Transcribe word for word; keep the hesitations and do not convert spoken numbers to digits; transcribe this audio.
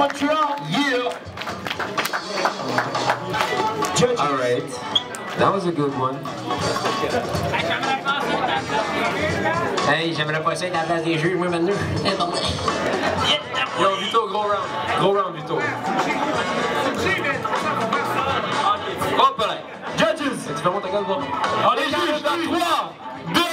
Montreal. Yeah. Judges. All right. That was a good one. Hey, j'aimerais passer à la place des juges, moi, maintenant. Yo, Vito, gros round. Gros round, Vito. Hop là. Judges. Tu fais mon ta gueule, moi. Allez, juges, dans trois, deux,